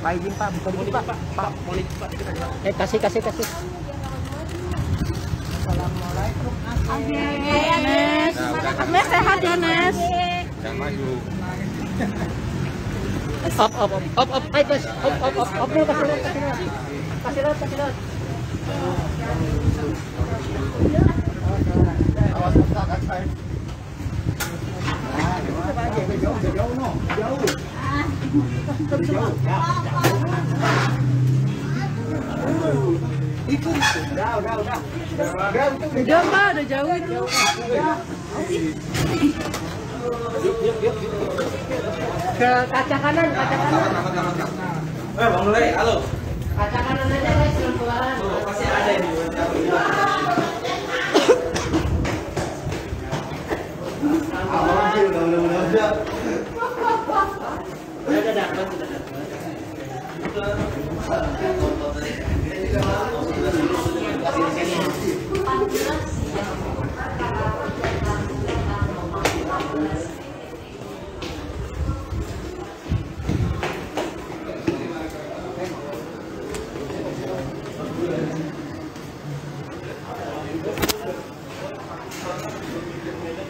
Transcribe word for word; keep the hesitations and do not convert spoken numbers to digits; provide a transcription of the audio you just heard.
Pak izin Pak, buka dikit Pak. Pak, boleh Pak. Eh kasih kasih kasih. Assalamualaikum. Amin. Nes. Nes sehat ya Nes. Jangan maju. Op op op op ayo guys. Op op op op kasih lot kasih lot kasih lot. Awas muka kan saya. Ah, jauh jauh no jauh. Itu udah udah udah udah Pak, udah jauh itu. Ke kaca kanan, kaca kanan. Eh Bang Lei, halo. Kaca kanan aja guys, keluaran. Pasti ada ini. Udah dapat, udah